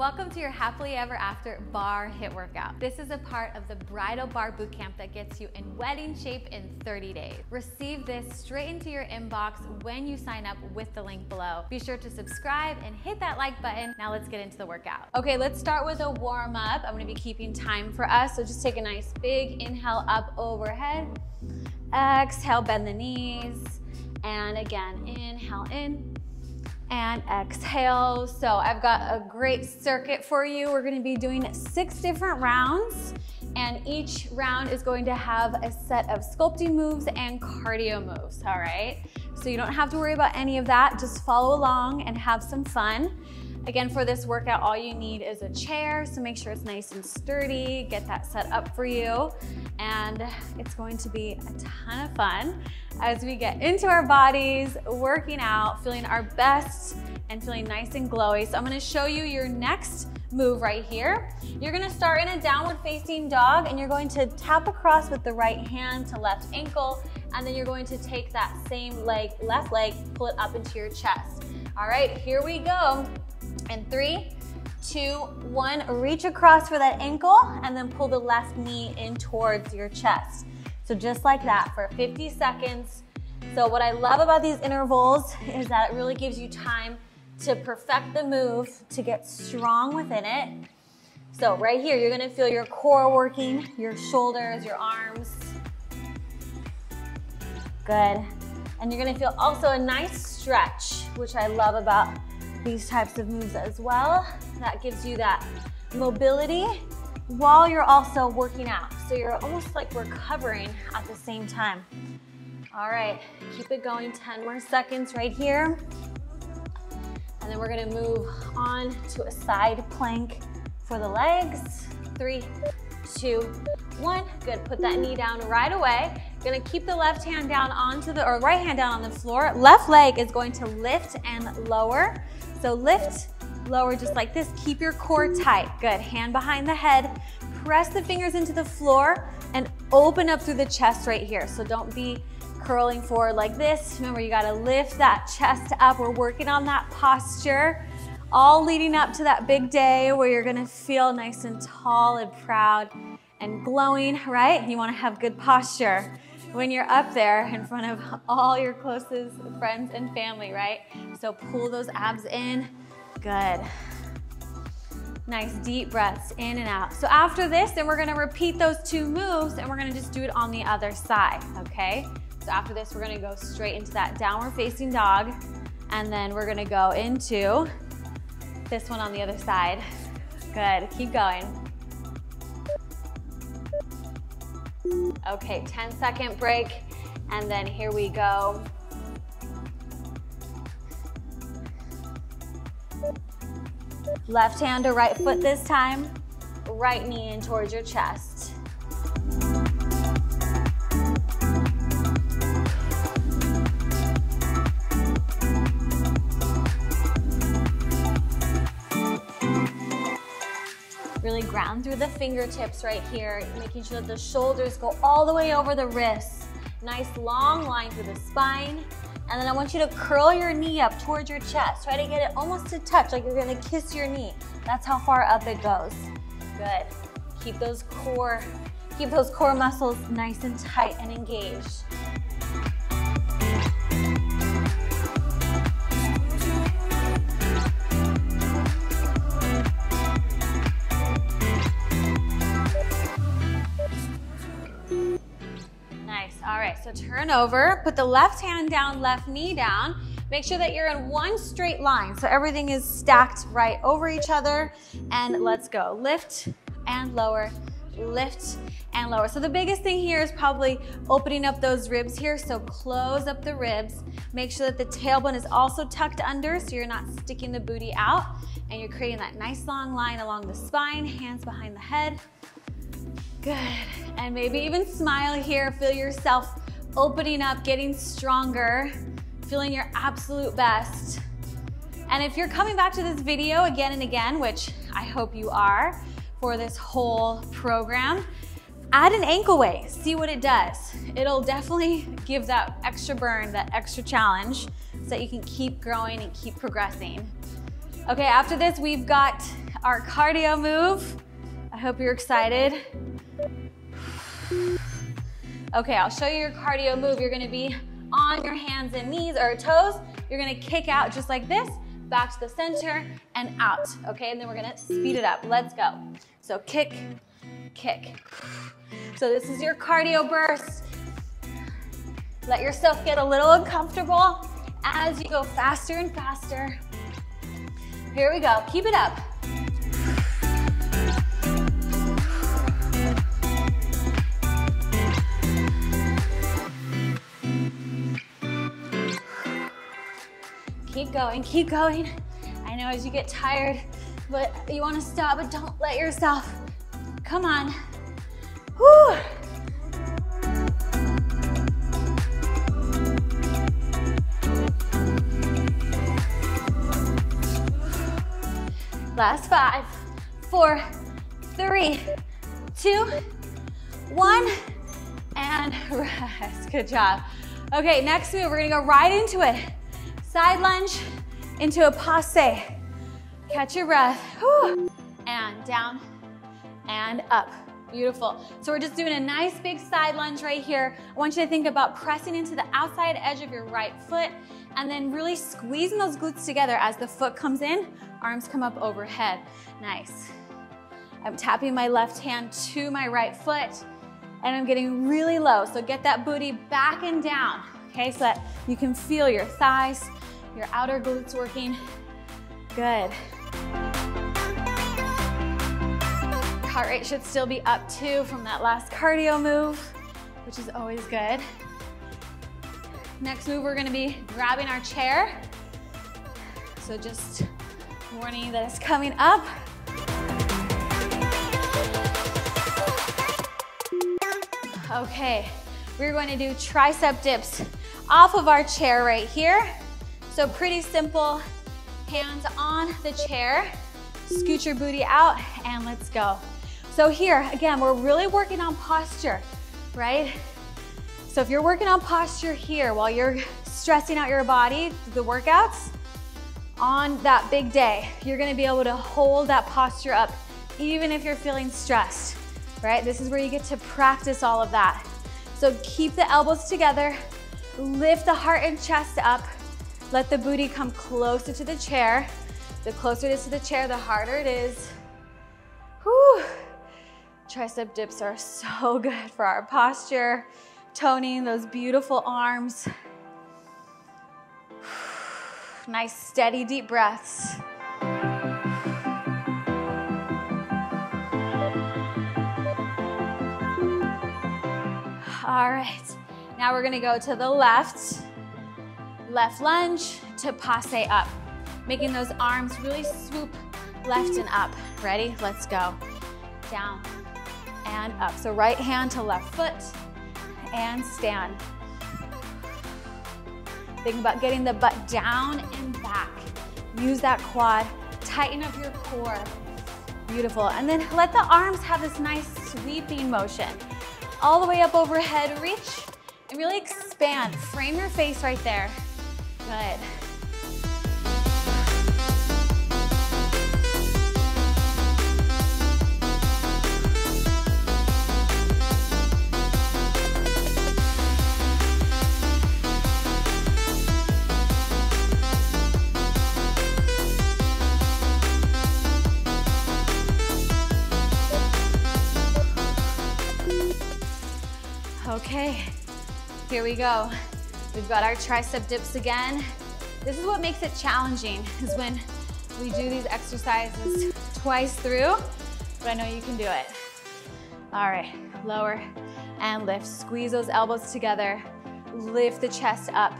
Welcome to your Happily Ever After Barre HIIT workout. This is a part of the Bridal Barre Bootcamp that gets you in wedding shape in 30 days. Receive this straight into your inbox when you sign up with the link below. Be sure to subscribe and hit that like button. Now let's get into the workout. Okay, let's start with a warm up. I'm gonna be keeping time for us, so just take a nice big inhale up overhead. Exhale, bend the knees. And again, inhale in. And exhale. So I've got a great circuit for you. We're gonna be doing 6 different rounds, and each round is going to have a set of sculpting moves and cardio moves, all right? So you don't have to worry about any of that. Just follow along and have some fun. Again, for this workout, all you need is a chair, so make sure it's nice and sturdy, get that set up for you, and it's going to be a ton of fun as we get into our bodies, working out, feeling our best, and feeling nice and glowy. So I'm gonna show you your next move right here. You're gonna start in a downward facing dog, and you're going to tap across with the right hand to left ankle, and then you're going to take that same leg, left leg, pull it up into your chest. All right, here we go. And 3, 2, 1, reach across for that ankle and then pull the left knee in towards your chest. So just like that for 50 seconds. So what I love about these intervals is that it really gives you time to perfect the move, to get strong within it. So right here, you're gonna feel your core working, your shoulders, your arms. Good. And you're gonna feel also a nice stretch, which I love about these types of moves as well. That gives you that mobility while you're also working out. So you're almost like recovering at the same time. All right, keep it going, 10 more seconds right here. And then we're gonna move on to a side plank for the legs. 3, 2, 1, good, put that knee down right away. Gonna keep the left hand down onto the, or right hand down on the floor. Left leg is going to lift and lower. So lift, lower, just like this. Keep your core tight. Good, hand behind the head. Press the fingers into the floor and open up through the chest right here. So don't be curling forward like this. Remember, you gotta lift that chest up. We're working on that posture, all leading up to that big day where you're gonna feel nice and tall and proud and glowing, right? You wanna have good posture when you're up there in front of all your closest friends and family, right? So pull those abs in, good. Nice deep breaths in and out. So after this, then we're gonna repeat those 2 moves, and we're gonna just do it on the other side, okay? So after this, we're gonna go straight into that downward facing dog, and then we're gonna go into this one on the other side. Good, keep going. Okay, 10-second break, and then here we go. Left hand to right foot this time, right knee in towards your chest. Really ground through the fingertips right here, making sure that the shoulders go all the way over the wrists. Nice long line through the spine. And then I want you to curl your knee up towards your chest. Try to get it almost to touch, like you're gonna kiss your knee. That's how far up it goes. Good. Keep those core muscles nice and tight and engaged. So turn over, put the left hand down, left knee down. Make sure that you're in one straight line, so everything is stacked right over each other. And let's go. Lift and lower, lift and lower. So the biggest thing here is probably opening up those ribs here. So close up the ribs. Make sure that the tailbone is also tucked under, so you're not sticking the booty out. And you're creating that nice long line along the spine, hands behind the head. Good. And maybe even smile here. Feel yourself opening up, getting stronger, feeling your absolute best. And if you're coming back to this video again and again, which I hope you are for this whole program, add an ankle weight, see what it does. It'll definitely give that extra burn, that extra challenge, so that you can keep growing and keep progressing. Okay, after this, we've got our cardio move. I hope you're excited. Okay, I'll show you your cardio move. You're gonna be on your hands and knees or toes. You're gonna kick out just like this, back to the center and out, okay? And then we're gonna speed it up. Let's go. So kick, kick. So this is your cardio burst. Let yourself get a little uncomfortable as you go faster and faster. Here we go, keep it up. Keep going, keep going. I know as you get tired, but you wanna stop, but don't let yourself. Come on. Woo! Last 5, 4, 3, 2, 1, and rest. Good job. Okay, next move, we're gonna go right into it. Side lunge into a passe. Catch your breath. Whew. And down and up. Beautiful. So we're just doing a nice big side lunge right here. I want you to think about pressing into the outside edge of your right foot and then really squeezing those glutes together as the foot comes in, arms come up overhead. Nice. I'm tapping my left hand to my right foot and I'm getting really low. So get that booty back and down, okay? So that you can feel your thighs, your outer glutes working. Good. Heart rate should still be up too from that last cardio move, which is always good. Next move, we're gonna be grabbing our chair. So just warning you that it's coming up. Okay, we're going to do tricep dips off of our chair right here. So pretty simple, hands on the chair, scoot your booty out and let's go. So here, again, we're really working on posture, right? So if you're working on posture here while you're stressing out your body through the workouts, on that big day, you're gonna be able to hold that posture up even if you're feeling stressed, right? This is where you get to practice all of that. So keep the elbows together, lift the heart and chest up, let the booty come closer to the chair. The closer it is to the chair, the harder it is. Whew. Tricep dips are so good for our posture, toning those beautiful arms. Nice, steady, deep breaths. All right, now we're gonna go to the left. Left lunge to passe up. Making those arms really swoop left and up. Ready? Let's go. Down and up. So right hand to left foot and stand. Think about getting the butt down and back. Use that quad, tighten up your core. Beautiful, and then let the arms have this nice sweeping motion. All the way up overhead, reach, and really expand. Frame your face right there. Good. Okay, here we go. We've got our tricep dips again. This is what makes it challenging, is when we do these exercises twice through, but I know you can do it. All right, lower and lift. Squeeze those elbows together. Lift the chest up.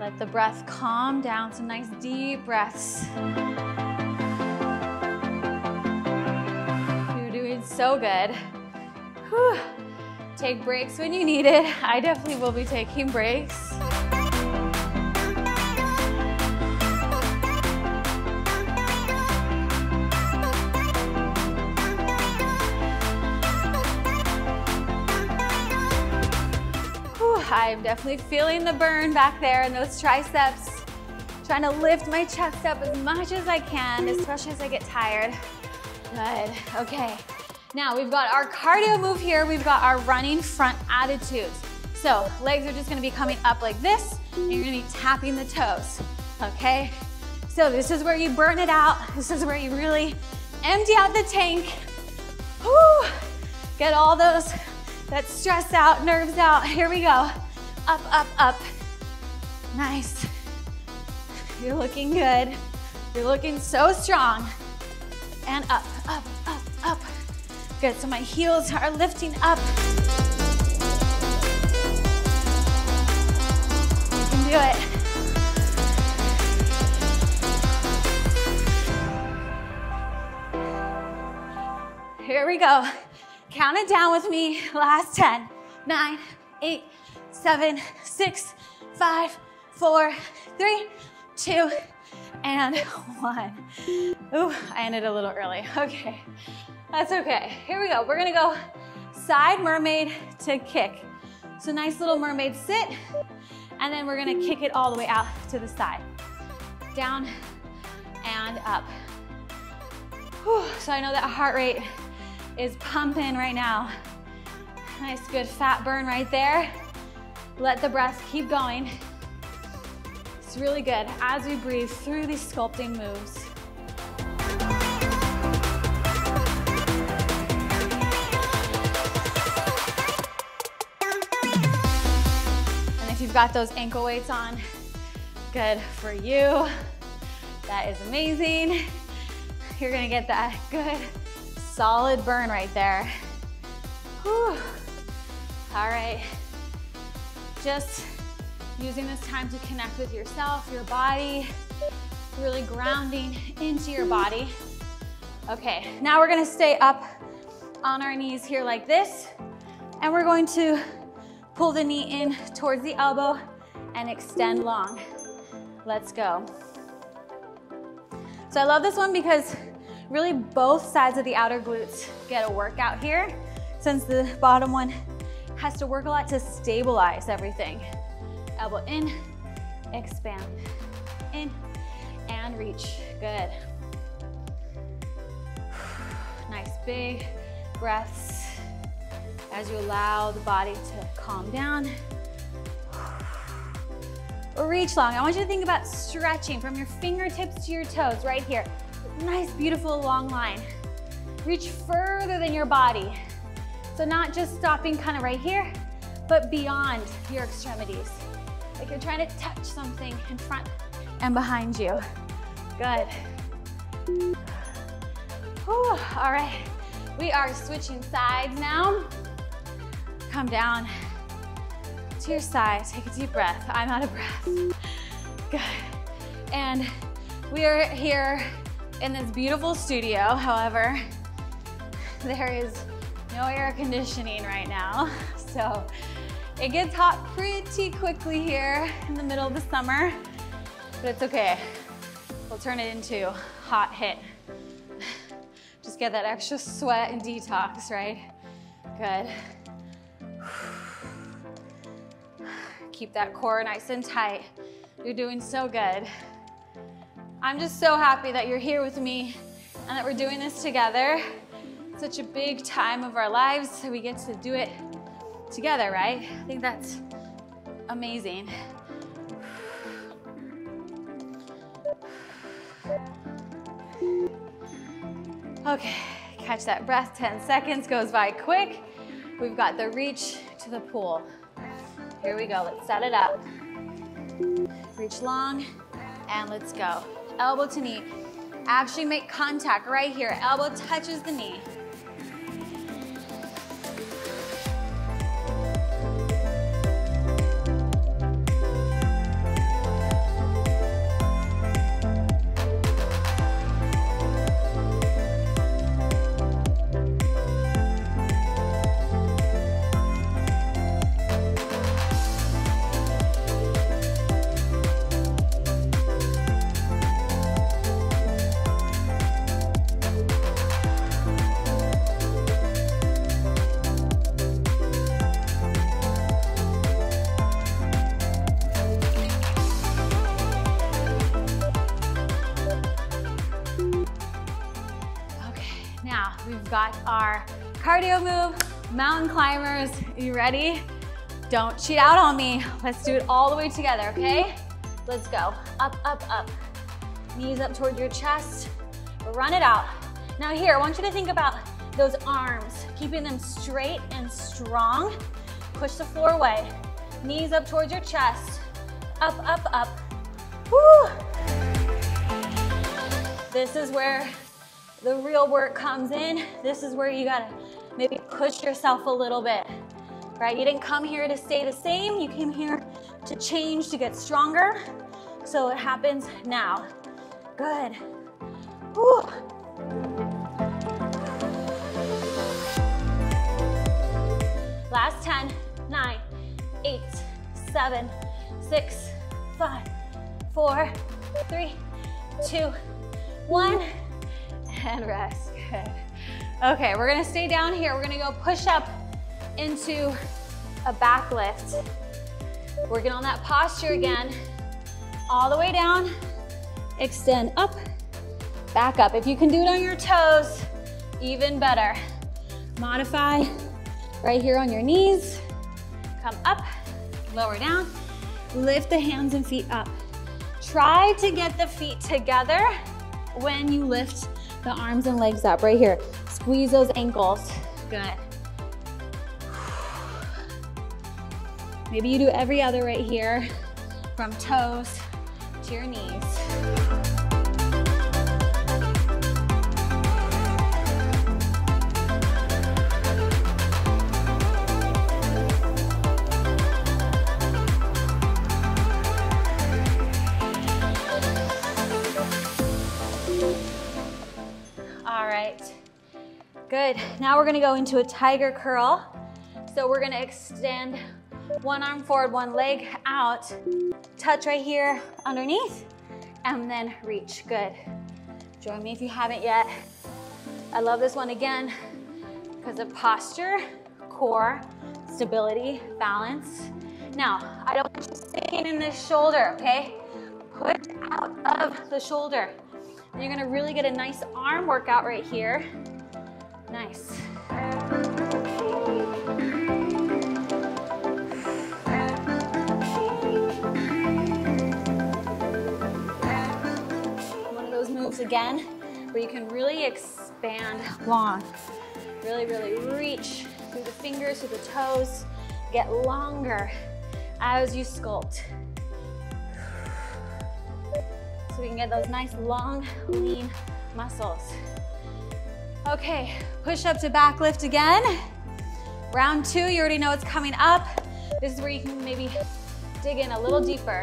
Let the breath calm down. Some nice deep breaths. So good. Whew. Take breaks when you need it. I definitely will be taking breaks. Whew. I I'm definitely feeling the burn back there in those triceps. Trying to lift my chest up as much as I can, especially as I get tired. Good, okay. Now we've got our cardio move here. We've got our running front attitudes. So legs are just gonna be coming up like this, and you're gonna be tapping the toes, okay? So this is where you burn it out. This is where you really empty out the tank. Woo! Get all those, that stress out, nerves out. Here we go. Up, up, up. Nice. You're looking good. You're looking so strong. And up, up, up, up. Good, so my heels are lifting up. You can do it. Here we go. Count it down with me. Last 10, 9, 8, 7, 6, 5, 4, 3, 2, and 1. Ooh, I ended a little early. Okay, that's okay. Here we go. We're gonna go side mermaid to kick. So nice little mermaid sit, and then we're gonna kick it all the way out to the side. Down and up. Whew, so I know that heart rate is pumping right now. Nice, good fat burn right there. Let the breath keep going. It's really good as we breathe through these sculpting moves. And if you've got those ankle weights on, good for you. That is amazing. You're gonna get that good, solid burn right there. Whew. All right, just using this time to connect with yourself, your body, really grounding into your body. Okay, now we're gonna stay up on our knees here like this, and we're going to pull the knee in towards the elbow and extend long. Let's go. So I love this one because really both sides of the outer glutes get a workout here, since the bottom one has to work a lot to stabilize everything. Elbow in, expand, in, and reach. Good. Nice big breaths as you allow the body to calm down. Reach long. I want you to think about stretching from your fingertips to your toes right here. Nice, beautiful long line. Reach further than your body. So not just stopping kind of right here, but beyond your extremities. Like you're trying to touch something in front and behind you. Good. Whew. All right, we are switching sides now. Come down to your side, take a deep breath. I'm out of breath. Good. And we are here in this beautiful studio. However, there is no air conditioning right now. So it gets hot pretty quickly here in the middle of the summer, but it's okay. We'll turn it into hot hit. Just get that extra sweat and detox, right? Good. Keep that core nice and tight. You're doing so good. I'm just so happy that you're here with me and that we're doing this together. It's such a big time of our lives, so we get to do it together, right? I think that's amazing. Okay, catch that breath. 10 seconds goes by quick. We've got the reach to the pool. Here we go, let's set it up. Reach long, and let's go. Elbow to knee. Actually make contact right here. Elbow touches the knee. got our cardio move, mountain climbers. You ready? Don't cheat out on me. Let's do it all the way together, okay? Let's go. Up, up, up. Knees up toward your chest. Run it out. Now here, I want you to think about those arms, keeping them straight and strong. Push the floor away. Knees up towards your chest. Up, up, up. Woo! This is where the real work comes in. This is where you gotta maybe push yourself a little bit, right? You didn't come here to stay the same. You came here to change, to get stronger. So it happens now. Good. Woo! Last 10, 9, 8, 7, 6, 5, 4, 3, 2, 1, and rest. Good. Okay, we're gonna stay down here. We're gonna go push up into a back lift. Working on that posture again. All the way down, extend up, back up. If you can do it on your toes, even better. Modify. Right here on your knees, come up, lower down, lift the hands and feet up. Try to get the feet together when you lift the arms and legs up, right here. Squeeze those ankles, good. Maybe you do every other right here, from toes to your knees. Good, now we're gonna go into a tiger curl. So we're gonna extend one arm forward, one leg out. Touch right here underneath and then reach, good. Join me if you haven't yet. I love this one again because of posture, core, stability, balance. Now, I don't want you sticking in this shoulder, okay? Put out of the shoulder. And you're gonna really get a nice arm workout right here. Nice. One of those moves again where you can really expand long. Really, really reach through the fingers, through the toes. Get longer as you sculpt. So we can get those nice, long, lean muscles. Okay, push up to back lift again. Round two, you already know it's coming up. This is where you can maybe dig in a little deeper.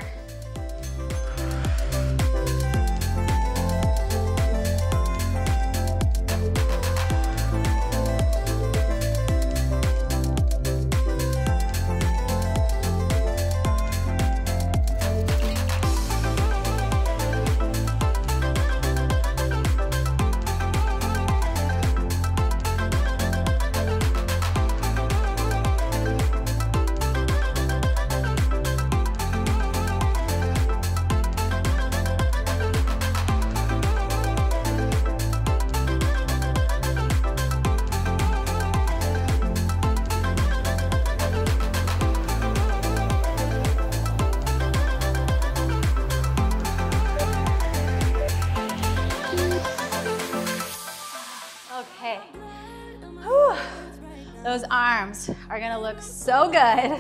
Those arms are gonna look so good.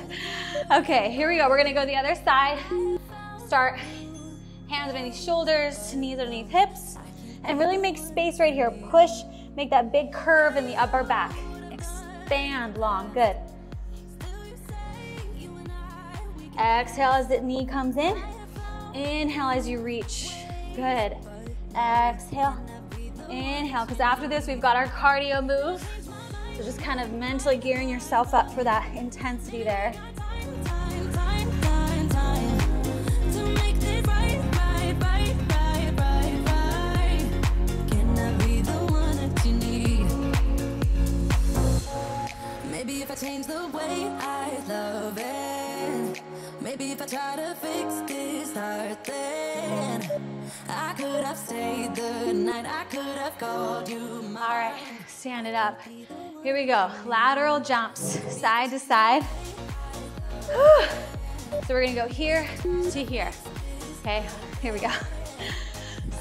Okay, here we go. We're gonna go the other side. Start hands underneath shoulders, knees underneath hips, and really make space right here. Push, make that big curve in the upper back. Expand long, good. Exhale as the knee comes in. Inhale as you reach, good. Exhale, inhale, because after this we've got our cardio move. So just kind of mentally gearing yourself up for that intensity there. Maybe if I change the way I love it, maybe if I try to fix this hard thing. something. I could have stayed the night, I could have called you mine. All right, stand it up. Here we go, lateral jumps, side to side. Whew. So we're gonna go here to here. Okay, here we go.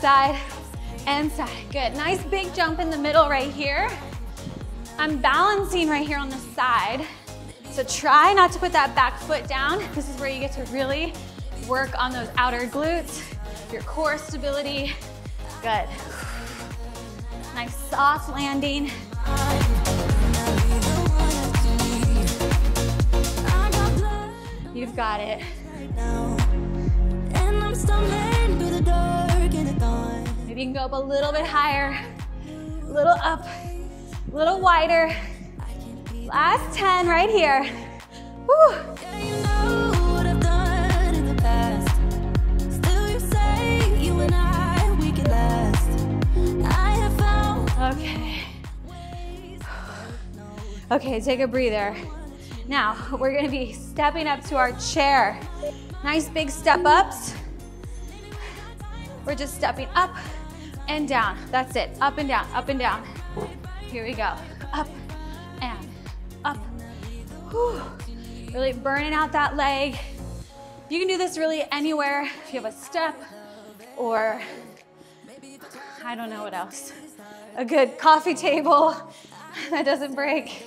Side and side, good. Nice big jump in the middle right here. I'm balancing right here on the side. So try not to put that back foot down. This is where you get to really work on those outer glutes, your core stability. Good. Nice soft landing. You've got it. Maybe you can go up a little bit higher, a little up, a little wider. Last 10 right here. Woo. Okay. Okay, take a breather. Now, we're gonna be stepping up to our chair. Nice big step ups. We're just stepping up and down. That's it, up and down, up and down. Here we go, up. Up. Whew. Really burning out that leg. You can do this really anywhere. If you have a step or I don't know what else. A good coffee table that doesn't break.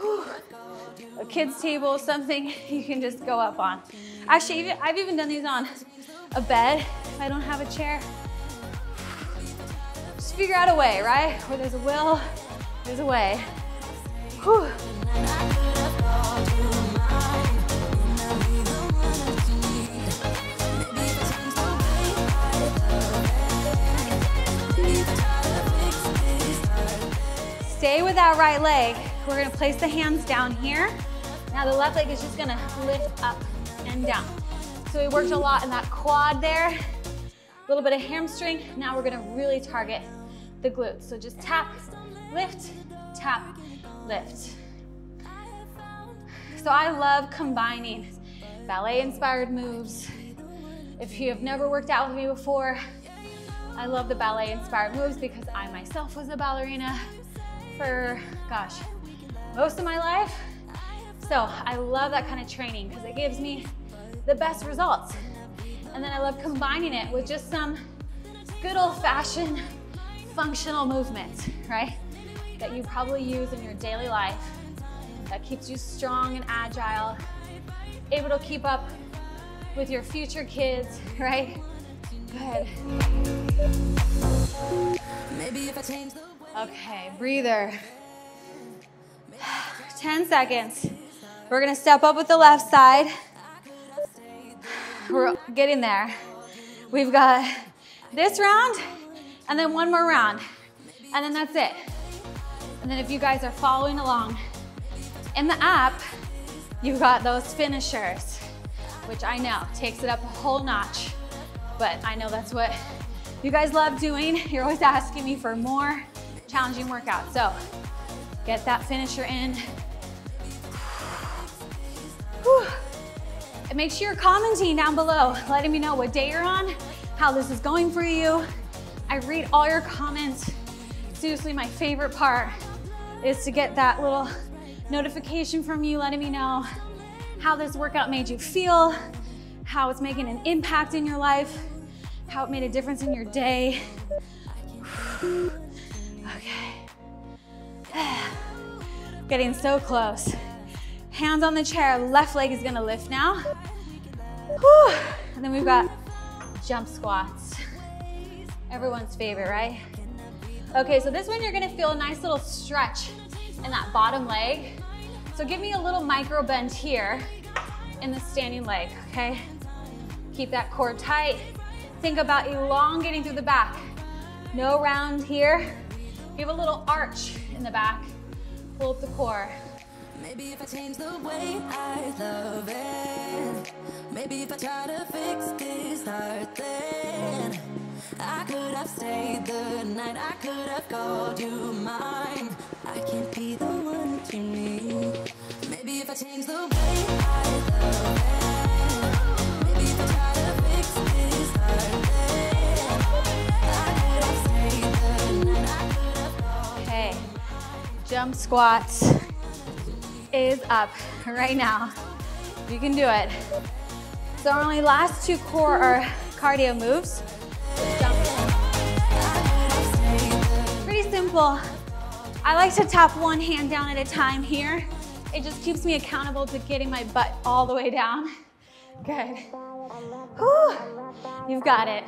Whew. A kid's table, something you can just go up on. Actually, I've even done these on a bed if I don't have a chair. Just figure out a way, right? Where there's a will, there's a way. Whew. Stay with that right leg. We're gonna place the hands down here. Now the left leg is just gonna lift up and down. So we worked a lot in that quad there. A little bit of hamstring. Now we're gonna really target the glutes. So just tap, lift, tap, lift. So I love combining ballet-inspired moves. If you have never worked out with me before, I love the ballet-inspired moves because I myself was a ballerina for, gosh, most of my life. So I love that kind of training because it gives me the best results. And then I love combining it with just some good old-fashioned functional movement, right? That you probably use in your daily life that keeps you strong and agile, able to keep up with your future kids, right? Good. Okay, breather. 10 seconds. We're gonna step up with the left side. We're getting there. We've got this round and then one more round and then that's it. And then if you guys are following along in the app, you've got those finishers, which I know takes it up a whole notch, but I know that's what you guys love doing. You're always asking me for more challenging workouts. So get that finisher in. Whew. And make sure you're commenting down below, letting me know what day you're on, how this is going for you. I read all your comments. Seriously, my favorite part is to get that little notification from you letting me know how this workout made you feel, how it's making an impact in your life, how it made a difference in your day. Okay. Getting so close. Hands on the chair, left leg is gonna lift now. And then we've got jump squats. Everyone's favorite, right? Okay, so this one you're gonna feel a nice little stretch in that bottom leg. So give me a little micro bend here in the standing leg, okay? Keep that core tight. Think about elongating through the back. No round here. Give a little arch in the back. Pull up the core. Maybe if I change the way I love it. Maybe if I try to fix this heart then. I could have stayed the night, I could have called you mine. I can't be the one that you need. Maybe if I change the way I love it. Maybe if I try to fix this heart. jump squat is up right now. You can do it. So our only last two core or cardio moves. Pretty simple. I like to tap one hand down at a time here. It just keeps me accountable to getting my butt all the way down. Good. Whew. You've got it.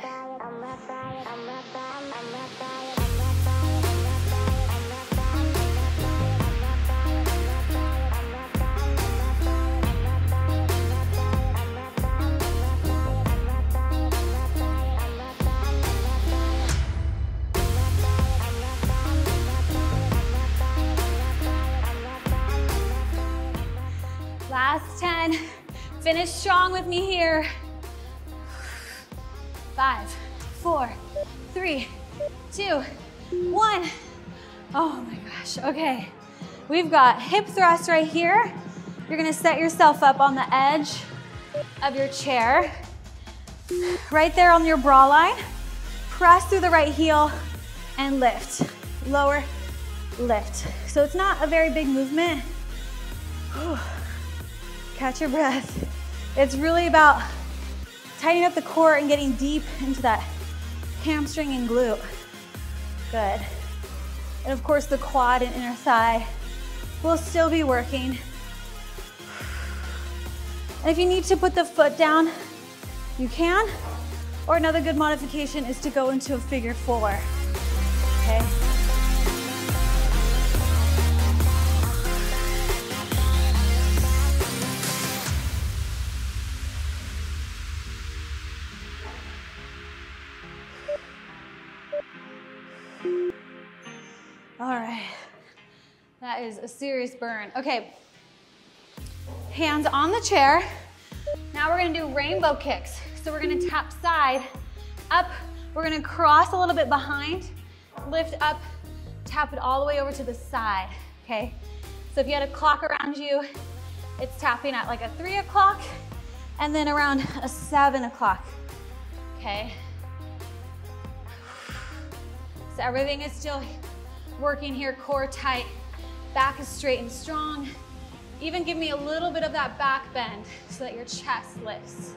Last 10. Finish strong with me here. 5, 4, 3, 2, 1. Oh my gosh, okay. We've got hip thrust right here. You're gonna set yourself up on the edge of your chair. Right there on your bra line. Press through the right heel and lift. Lower, lift. So it's not a very big movement. Whew. Catch your breath. It's really about tightening up the core and getting deep into that hamstring and glute. Good. And of course the quad and inner thigh will still be working. And if you need to put the foot down, you can. Or another good modification is to go into a figure four. Okay. That is a serious burn. Okay, hands on the chair. Now we're gonna do rainbow kicks. So we're gonna tap side, up. We're gonna cross a little bit behind, lift up, tap it all the way over to the side, okay? So if you had a clock around you, it's tapping at like a 3 o'clock and then around a 7 o'clock, okay? So everything is still working here, core tight. Back is straight and strong. Even give me a little bit of that back bend so that your chest lifts.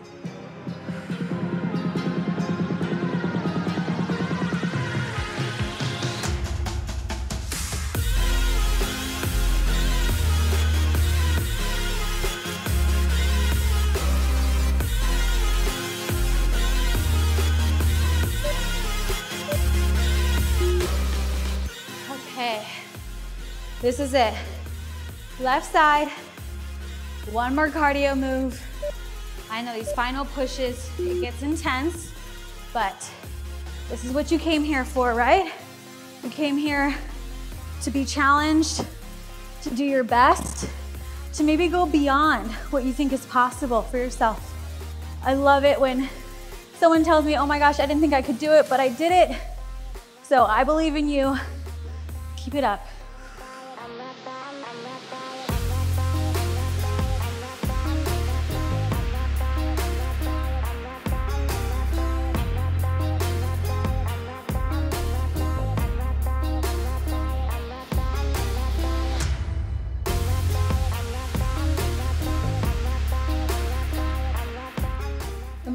Okay. This is it. Left side, one more cardio move. I know these final pushes, it gets intense, but this is what you came here for, right? You came here to be challenged, to do your best, to maybe go beyond what you think is possible for yourself. I love it when someone tells me, oh my gosh, I didn't think I could do it, but I did it. So I believe in you. Keep it up.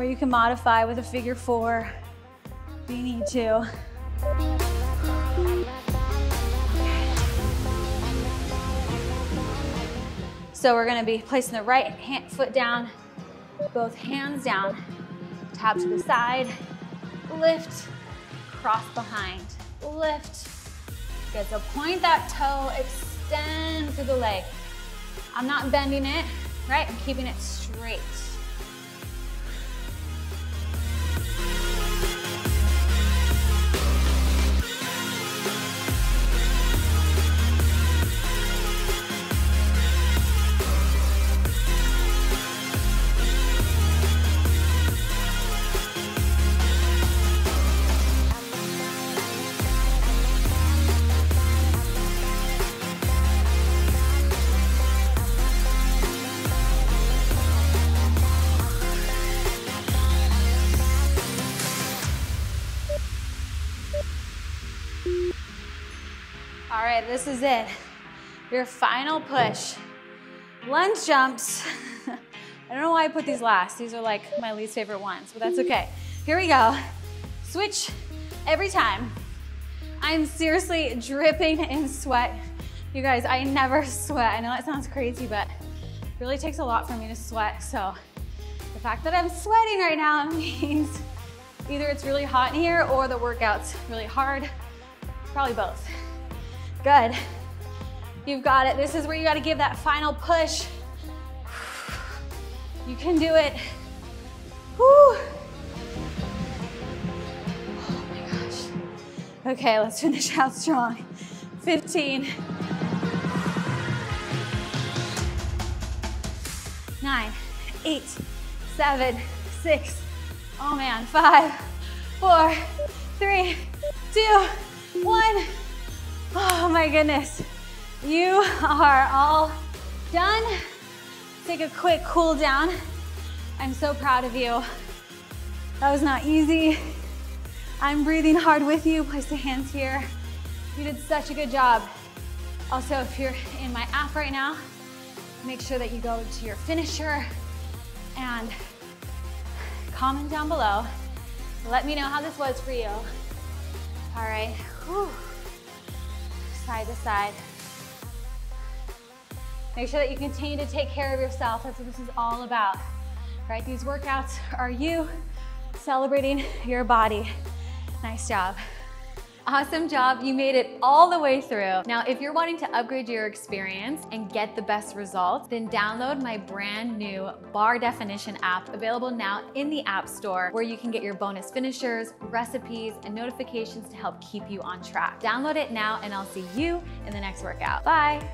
You can modify with a figure four if you need to. So we're gonna be placing the right foot down, both hands down, tap to the side, lift, cross behind, lift. Good, so point that toe, extend through the leg. I'm not bending it, right? I'm keeping it straight. This is it. Your final push. Lunge jumps. I don't know why I put these last. These are like my least favorite ones, but that's okay. Here we go. Switch every time. I'm seriously dripping in sweat. You guys, I never sweat. I know that sounds crazy, but it really takes a lot for me to sweat. So the fact that I'm sweating right now means either it's really hot in here or the workout's really hard. Probably both. Good. You've got it. This is where you got to give that final push. You can do it. Woo. Oh my gosh. Okay, let's finish out strong. 15. 9, 8, 7, 6. Oh man, 5, 4, 3, 2, 1. Oh my goodness. You are all done. Take a quick cool down. I'm so proud of you. That was not easy. I'm breathing hard with you. Place the hands here. You did such a good job. Also, if you're in my app right now, make sure that you go to your finisher and comment down below. Let me know how this was for you. All right. Whew. Side to side. Make sure that you continue to take care of yourself. That's what this is all about, right? These workouts are you celebrating your body. Nice job. Awesome job. You made it all the way through. Now, if you're wanting to upgrade your experience and get the best results, then download my brand new Barre Definition app, available now in the App Store, where you can get your bonus finishers, recipes, and notifications to help keep you on track. Download it now, and I'll see you in the next workout. Bye.